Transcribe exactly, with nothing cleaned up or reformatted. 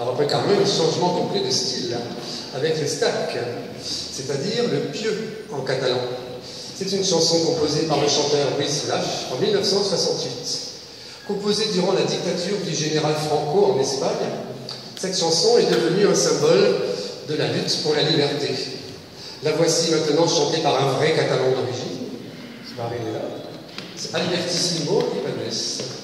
Alors on peut quand même un changement complet de style avec l'Estaca, c'est-à-dire le pieux en catalan. C'est une chanson composée par le chanteur Lluís Llach en mille neuf cent soixante-huit. Composée durant la dictature du général Franco en Espagne, cette chanson est devenue un symbole de la lutte pour la liberté. La voici maintenant chantée par un vrai catalan d'origine. C'est pas Albertissimo, Ibanez.